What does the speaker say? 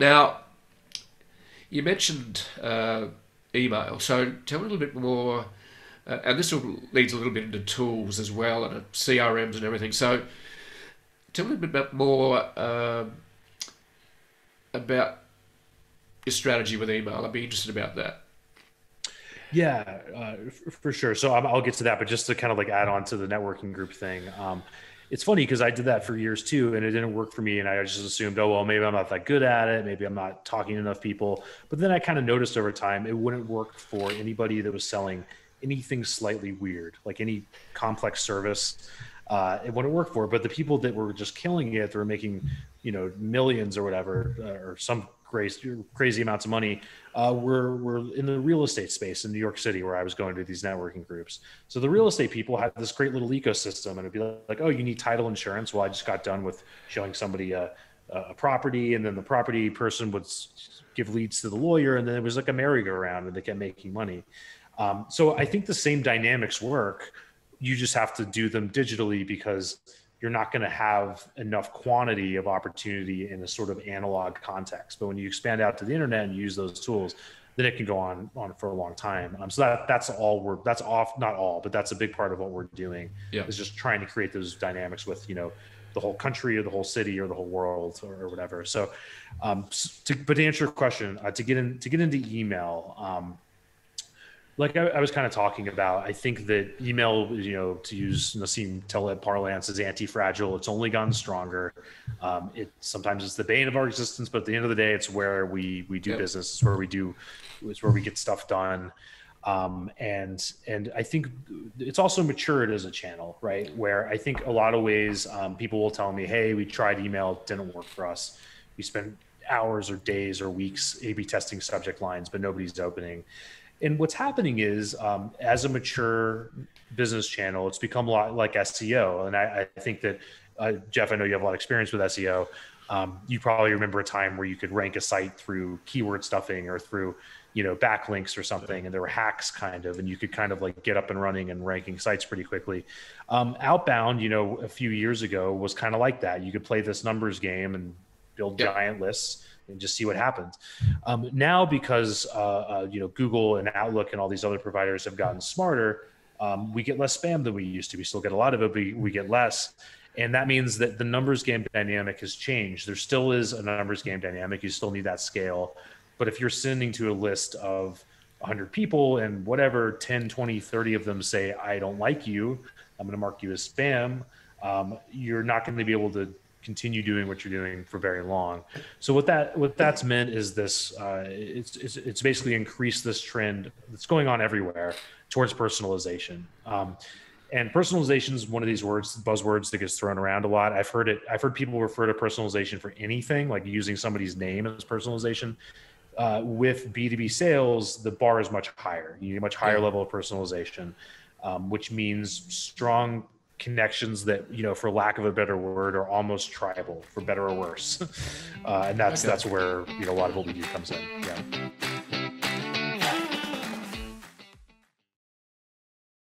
Now, you mentioned email, so tell me a little bit more, and this will leads a little bit into tools as well and CRMs and everything. So tell me a little bit more about your strategy with email. I'd be interested about that. Yeah, for sure. So I'll get to that, but just to kind of like add on to the networking group thing. It's funny because I did that for years too, and it didn't work for me. And I just assumed, oh, well, maybe I'm not that good at it. Maybe I'm not talking to enough people. But then I kind of noticed over time, it wouldn't work for anybody that was selling anything slightly weird, like any complex service. It wouldn't work for it. But the people that were just killing it, they were making, you know, millions or whatever, or some crazy amounts of money, were in the real estate space in New York City, where I was going to these networking groups. So the real estate people had this great little ecosystem, and it'd be like, oh, you need title insurance. Well, I just got done with showing somebody a property, and then the property person would give leads to the lawyer, and then it was like a merry-go-round, and they kept making money. So I think the same dynamics work. You just have to do them digitally, because you're not going to have enough quantity of opportunity in a sort of analog context. But when you expand out to the internet and use those tools, then it can go on for a long time. So that's a big part of what we're doing, yeah, is just trying to create those dynamics with, you know, the whole country or the whole city or the whole world or whatever. So, but to answer your question, to get into email, like I was kind of talking about, I think that email, you know, to use Nassim Taleb parlance, is anti-fragile. It's only gotten stronger. Sometimes it's the bane of our existence, but at the end of the day, it's where we do, yep, business. It's where we get stuff done. And I think it's also matured as a channel, right? Where I think a lot of ways, people will tell me, hey, we tried email, it didn't work for us. We spent hours or days or weeks A/B testing subject lines, but nobody's opening. And what's happening is, as a mature business channel, it's become a lot like SEO. And I think that, Jeff, I know you have a lot of experience with SEO. You probably remember a time where you could rank a site through keyword stuffing or through, you know, backlinks or something. And there were hacks kind of, and you could kind of like get up and running and ranking sites pretty quickly. Outbound, you know, a few years ago was kind of like that. You could play this numbers game and build, yeah, giant lists and just see what happens. Now, because you know, Google and Outlook and all these other providers have gotten smarter, we get less spam than we used to. We still get a lot of it, but we get less. And that means that the numbers game dynamic has changed. There still is a numbers game dynamic. You still need that scale. But if you're sending to a list of 100 people and whatever, 10, 20, 30 of them say, I don't like you, I'm going to mark you as spam, you're not going to be able to continue doing what you're doing for very long. So what that's meant is this, it's basically increased this trend that's going on everywhere towards personalization. And personalization is one of these words, buzzwords that gets thrown around a lot. I've heard people refer to personalization for anything, like using somebody's name as personalization. With B2B sales, the bar is much higher. You need a much higher level of personalization, which means strong connections that, you know, for lack of a better word, are almost tribal, for better or worse. And that's where, you know, a lot of what we do comes in. Yeah.